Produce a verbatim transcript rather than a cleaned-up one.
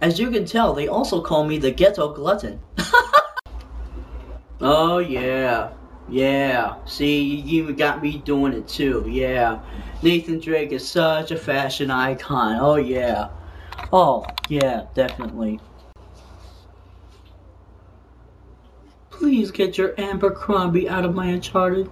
As you can tell, they also call me the ghetto glutton. Oh yeah, yeah, see, you got me doing it too, yeah. Nathan Drake is such a fashion icon, oh yeah. Oh, yeah, definitely. Please get your Abercrombie out of my Uncharted.